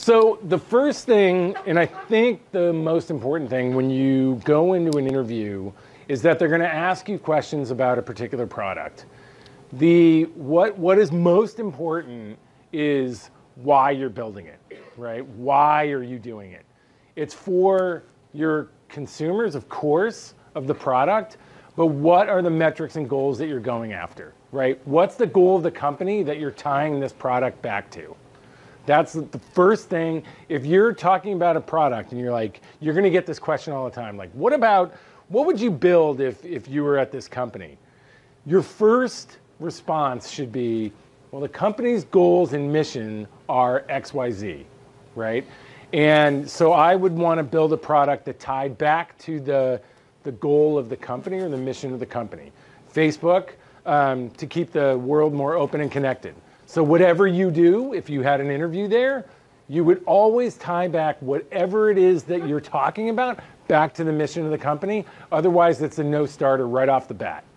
So the first thing, and I think the most important thing when you go into an interview, is that they're going to ask you questions about a particular product. What is most important is why you're building it, right? Why are you doing it? It's for your consumers, of course, of the product, but what are the metrics and goals that you're going after, right? What's the goal of the company that you're tying this product back to? That's the first thing. If you're talking about a product and you're like, you're going to get this question all the time, like, what would you build if you were at this company? Your first response should be, well, the company's goals and mission are XYZ, right? And so I would want to build a product that tied back to the goal of the company or the mission of the company. Facebook, to keep the world more open and connected. So whatever you do, if you had an interview there, you would always tie back whatever it is that you're talking about back to the mission of the company. Otherwise, it's a no-starter right off the bat.